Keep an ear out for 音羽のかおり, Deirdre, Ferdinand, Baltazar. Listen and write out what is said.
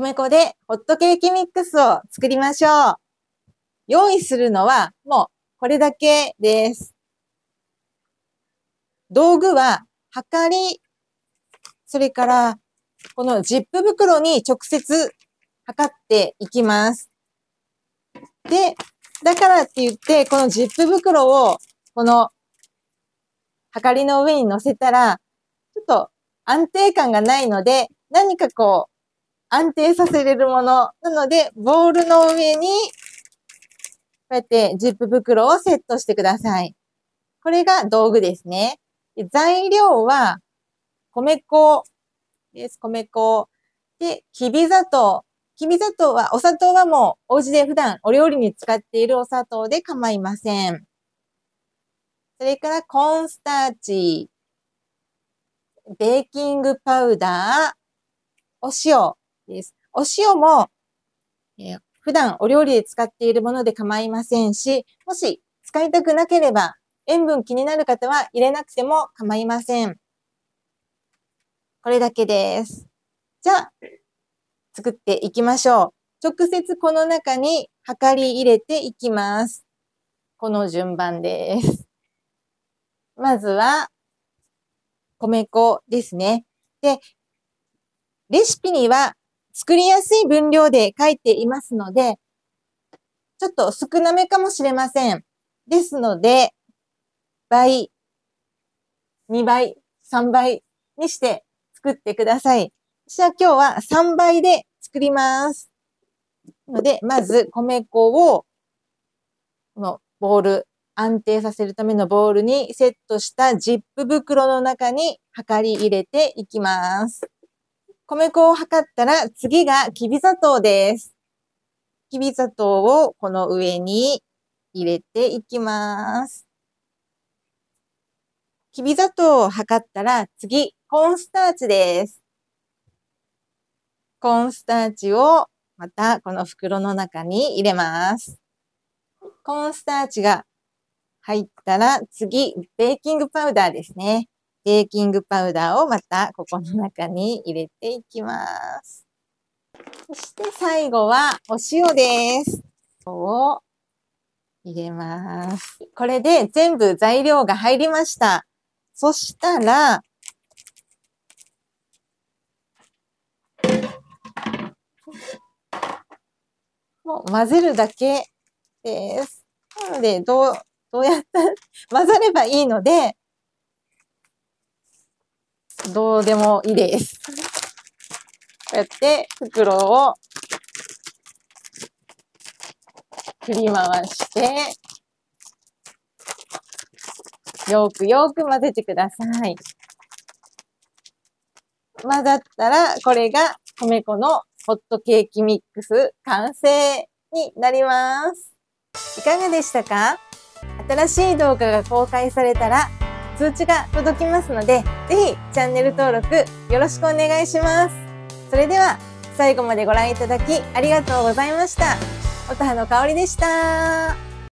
米粉でホットケーキミックスを作りましょう。用意するのはもうこれだけです。道具は、はかり、それから、このジップ袋に直接測っていきます。で、だからって言って、このジップ袋を、この、はかりの上に乗せたら、ちょっと安定感がないので、何かこう、安定させれるもの。なので、ボウルの上に、こうやってジップ袋をセットしてください。これが道具ですね。材料は、米粉です。米粉。で、きび砂糖。きび砂糖は、お砂糖はもう、お家で普段お料理に使っているお砂糖で構いません。それから、コーンスターチ。ベーキングパウダー。お塩です。お塩も、普段お料理で使っているもので構いませんし、もし使いたくなければ、塩分気になる方は入れなくても構いません。これだけです。じゃあ、作っていきましょう。直接この中にはかり入れていきます。この順番です。まずは、米粉ですね。で、レシピには作りやすい分量で書いていますので、ちょっと少なめかもしれません。ですので、倍、2倍、3倍にして作ってください。私は今日は3倍で作ります。ので、まず米粉を、このボウル、安定させるためのボウルにセットしたジップ袋の中にはかり入れていきます。米粉を測ったら次がきび砂糖です。きび砂糖をこの上に入れていきます。きび砂糖を測ったら次、コーンスターチです。コーンスターチをまたこの袋の中に入れます。コーンスターチが入ったら次、ベーキングパウダーですね。ベーキングパウダーをまたここの中に入れていきます。そして最後はお塩です。を入れます。これで全部材料が入りました。そしたら、もう混ぜるだけです。なので、どうやったら混ざればいいので、どうでもいいです。こうやって袋を振り回して、よくよく混ぜてください。混ざったら、これが米粉のホットケーキミックス完成になります。いかがでしたか？新しい動画が公開されたら通知が届きますので、ぜひチャンネル登録よろしくお願いします。それでは最後までご覧いただきありがとうございました。音羽のかおりでした。